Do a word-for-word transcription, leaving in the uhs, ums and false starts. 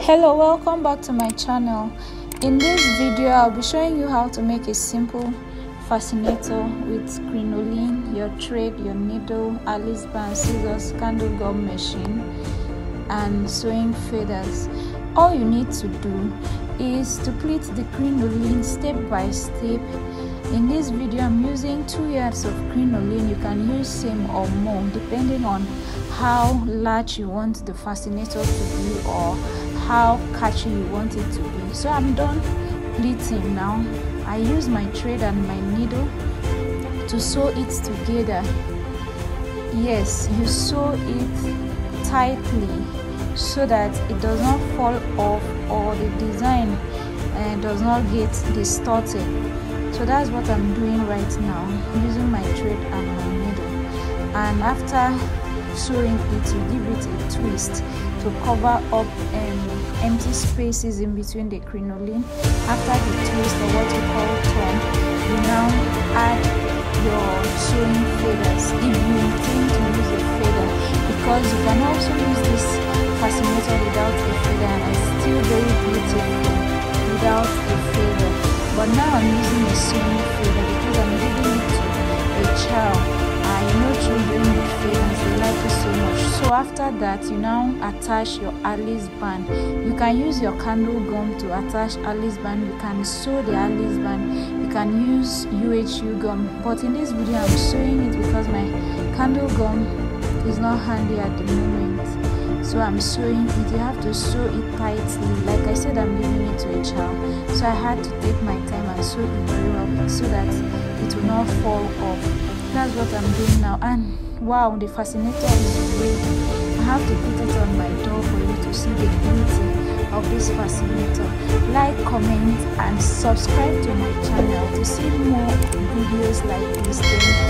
Hello, welcome back to my channel. In this video I'll be showing you how to make a simple fascinator with crinoline, your thread, your needle, Alice band, scissors, candle gum machine and sewing feathers. All you need to do is to pleat the crinoline step by step. In this video I'm using two yards of crinoline. You can use same or more depending on how large you want the fascinator to be or how catchy you want it to be. So I'm done pleating now. I use my thread and my needle to sew it together. Yes, you sew it tightly so that it does not fall off or the design uh, does not get distorted. So that's what I'm doing right now, using my thread and my needle. And after sewing it, you give it a twist to cover up um, empty spaces in between the crinoline. After the twist, or what we call turn, you now add your sewing feathers if you intend to use a feather, because you can also use this fascinator without a feather and it's still very beautiful without a feather. But now I'm using the sewing feather because I'm giving it to a child. You know, children with feathers, they like it so much. So after that, you now attach your Alice band. You can use your candle gum to attach Alice band. You can sew the Alice band. You can use U H U gum. But in this video, I'm sewing it because my candle gum is not handy at the moment. So I'm sewing it. You have to sew it tightly. Like I said, I'm giving it to a child. So I had to take my time and sew it very well so that it will not fall off. That's what I'm doing now. And wow, the fascinator is great. I have to put it on my door for you to see the beauty of this fascinator. Like, comment and subscribe to my channel to see more videos like this.